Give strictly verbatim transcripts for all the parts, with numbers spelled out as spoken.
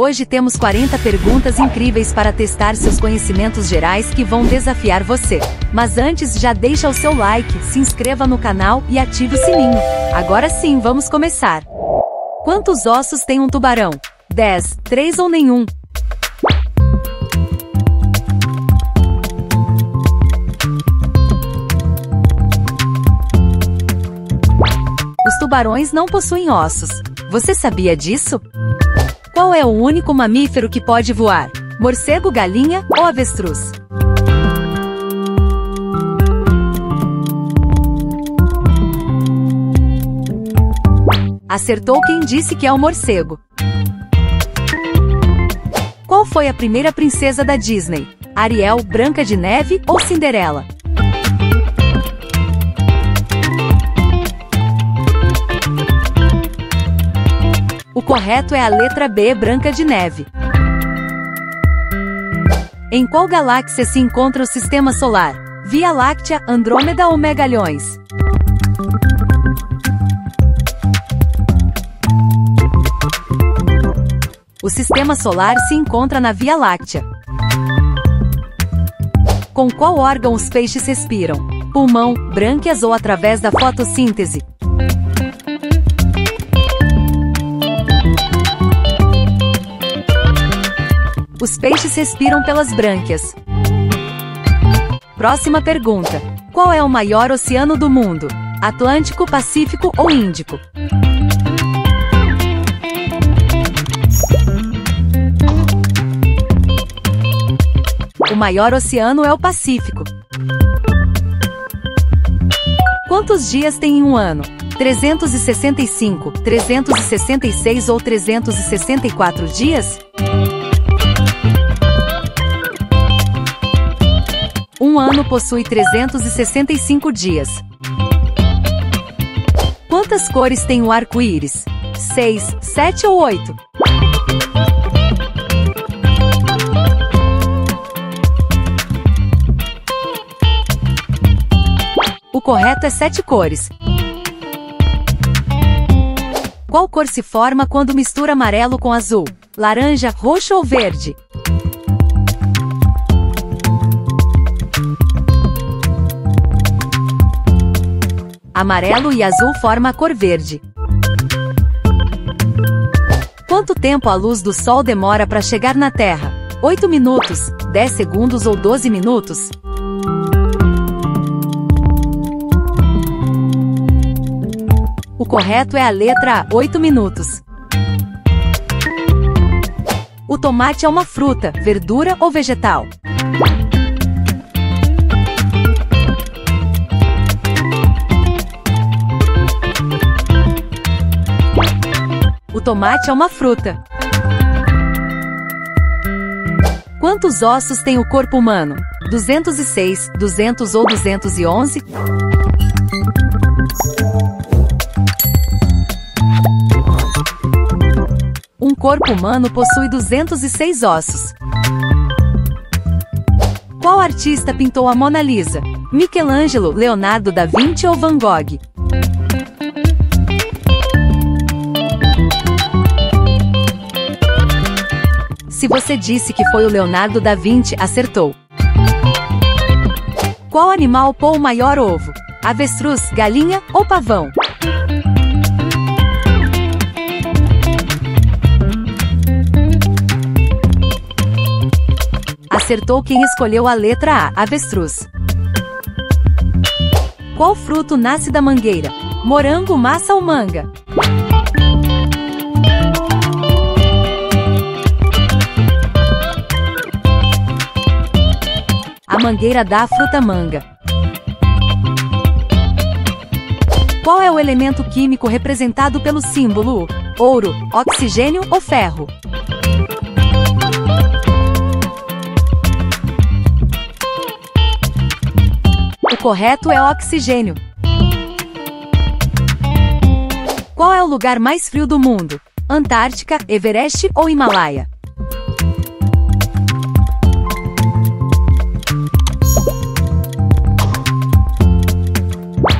Hoje temos quarenta perguntas incríveis para testar seus conhecimentos gerais que vão desafiar você. Mas antes, já deixa o seu like, se inscreva no canal e ative o sininho. Agora sim, vamos começar. Quantos ossos tem um tubarão? dez, três ou nenhum? Os tubarões não possuem ossos. Você sabia disso? Qual é o único mamífero que pode voar? Morcego, galinha ou avestruz? Acertou quem disse que é o morcego. Qual foi a primeira princesa da Disney? Ariel, Branca de Neve ou Cinderela? O correto é a letra B, Branca de Neve. Em qual galáxia se encontra o Sistema Solar? Via Láctea, Andrômeda ou Megalhões? O Sistema Solar se encontra na Via Láctea. Com qual órgão os peixes respiram? Pulmão, brânquias ou através da fotossíntese? Os peixes respiram pelas brânquias. Próxima pergunta. Qual é o maior oceano do mundo? Atlântico, Pacífico ou Índico? O maior oceano é o Pacífico. Quantos dias tem em um ano? trezentos e sessenta e cinco, trezentos e sessenta e seis ou trezentos e sessenta e quatro dias? Um ano possui trezentos e sessenta e cinco dias. Quantas cores tem o arco-íris? seis, sete ou oito? O correto é sete cores. Qual cor se forma quando mistura amarelo com azul? Laranja, roxo ou verde? Amarelo e azul formam a cor verde. Quanto tempo a luz do Sol demora para chegar na Terra? oito minutos, dez segundos ou doze minutos? O correto é a letra A, oito minutos. O tomate é uma fruta, verdura ou vegetal? O tomate é uma fruta. Quantos ossos tem o corpo humano? duzentos e seis, duzentos ou duzentos e onze? Um corpo humano possui duzentos e seis ossos. Qual artista pintou a Mona Lisa? Michelangelo, Leonardo da Vinci ou Van Gogh? Se você disse que foi o Leonardo da Vinci, acertou. Qual animal põe o maior ovo? Avestruz, galinha ou pavão? Acertou quem escolheu a letra A, avestruz. Qual fruto nasce da mangueira? Morango, maçã ou manga? A mangueira dá a fruta manga. Qual é o elemento químico representado pelo símbolo U? Ouro, oxigênio ou ferro? O correto é o oxigênio. Qual é o lugar mais frio do mundo? Antártica, Everest ou Himalaia?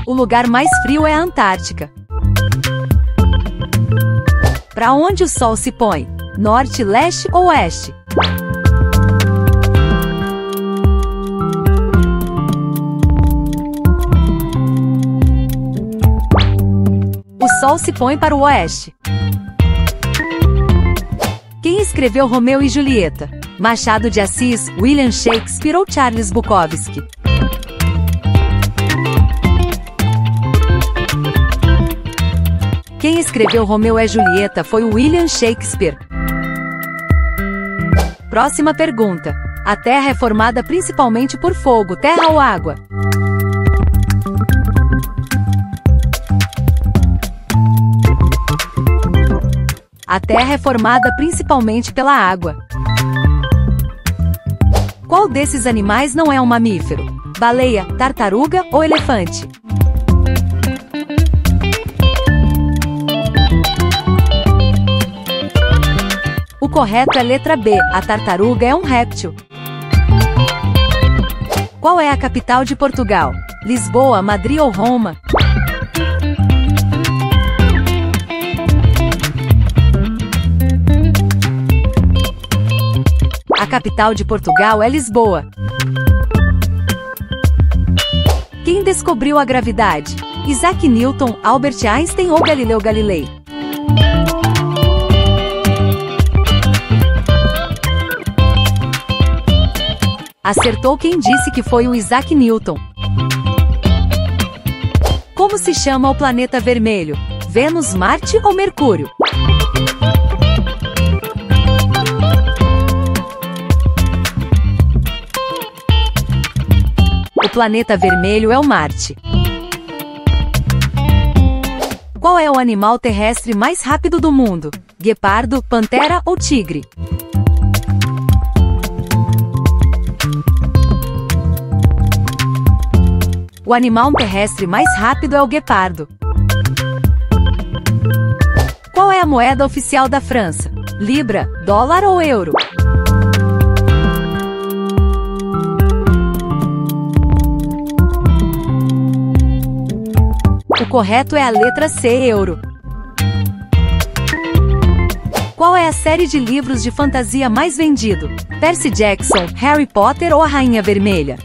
O lugar mais frio é a Antártica. Para onde o Sol se põe? norte, leste ou oeste? O sol se põe para o oeste. Quem escreveu Romeu e Julieta? Machado de Assis, William Shakespeare ou Charles Bukowski? Quem escreveu Romeu e Julieta foi William Shakespeare. Próxima pergunta. A Terra é formada principalmente por fogo, terra ou água? A Terra é formada principalmente pela água. Qual desses animais não é um mamífero? Baleia, tartaruga ou elefante? O correto é letra B. A tartaruga é um réptil. Qual é a capital de Portugal? Lisboa, Madrid ou Roma? A capital de Portugal é Lisboa. Quem descobriu a gravidade? Isaac Newton, Albert Einstein ou Galileu Galilei? Acertou quem disse que foi o Isaac Newton. Como se chama o planeta vermelho? Vênus, Marte ou Mercúrio? O planeta vermelho é o Marte. Qual é o animal terrestre mais rápido do mundo? Guepardo, pantera ou tigre? O animal terrestre mais rápido é o guepardo. Qual é a moeda oficial da França? Libra, dólar ou euro? O correto é a letra C, euro. Qual é a série de livros de fantasia mais vendido? Percy Jackson, Harry Potter ou a Rainha Vermelha?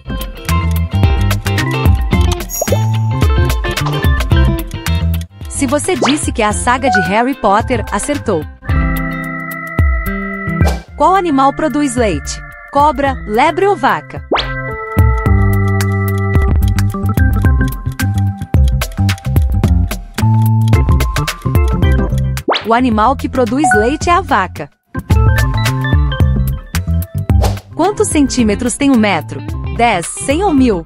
Se você disse que é a saga de Harry Potter, acertou. Qual animal produz leite? Cobra, lebre ou vaca? O animal que produz leite é a vaca. Quantos centímetros tem um metro? dez, cem ou mil?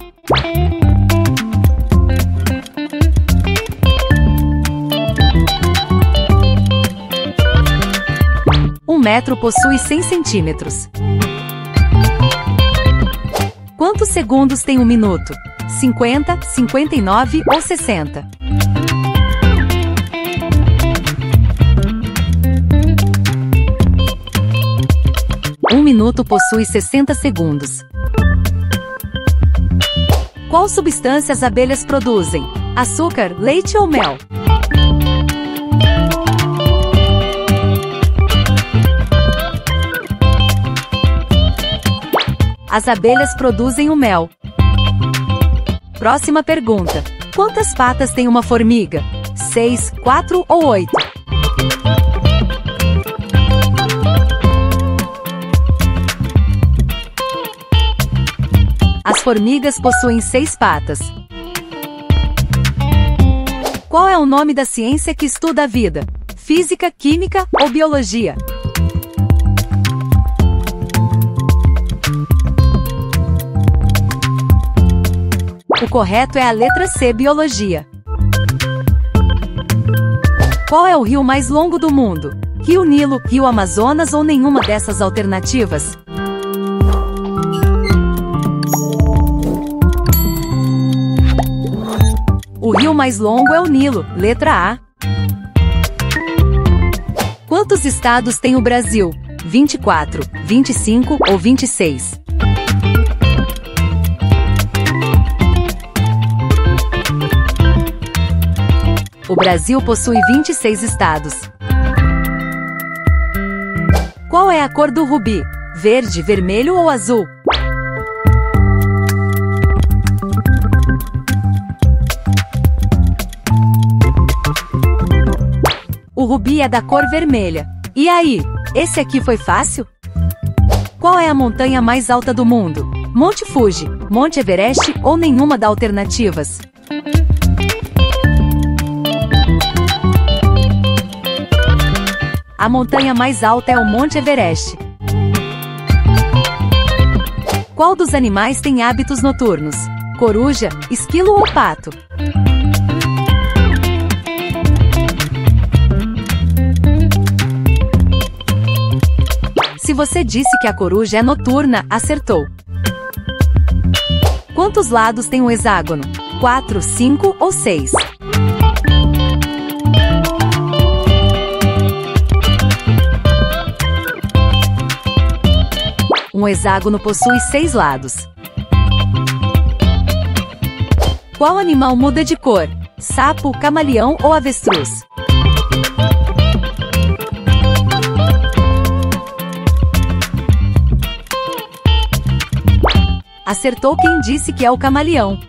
Um metro possui cem centímetros. Quantos segundos tem um minuto? cinquenta, cinquenta e nove ou sessenta? Um minuto possui sessenta segundos. Qual substância as abelhas produzem? Açúcar, leite ou mel? As abelhas produzem o mel. Próxima pergunta. Quantas patas tem uma formiga? Seis, quatro ou oito? As formigas possuem seis patas. Qual é o nome da ciência que estuda a vida? Física, química ou biologia? O correto é a letra C, biologia. Qual é o rio mais longo do mundo? Rio Nilo, Rio Amazonas ou nenhuma dessas alternativas? O rio mais longo é o Nilo, letra A. Quantos estados tem o Brasil? vinte e quatro, vinte e cinco ou vinte e seis? O Brasil possui vinte e seis estados. Qual é a cor do rubi? Verde, vermelho ou azul? O rubi é da cor vermelha. E aí, esse aqui foi fácil? Qual é a montanha mais alta do mundo? Monte Fuji, Monte Everest ou nenhuma das alternativas? A montanha mais alta é o Monte Everest. Qual dos animais tem hábitos noturnos? Coruja, esquilo ou pato? Se você disse que a coruja é noturna, acertou. Quantos lados tem um hexágono? Quatro, cinco ou seis? Um hexágono possui seis lados. Qual animal muda de cor? Sapo, camaleão ou avestruz? Acertou quem disse que é o camaleão.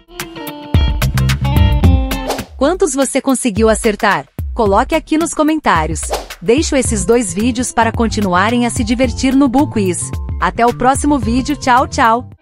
Quantos você conseguiu acertar? Coloque aqui nos comentários. Deixo esses dois vídeos para continuarem a se divertir no BuuQuiz. Até o próximo vídeo, tchau, tchau!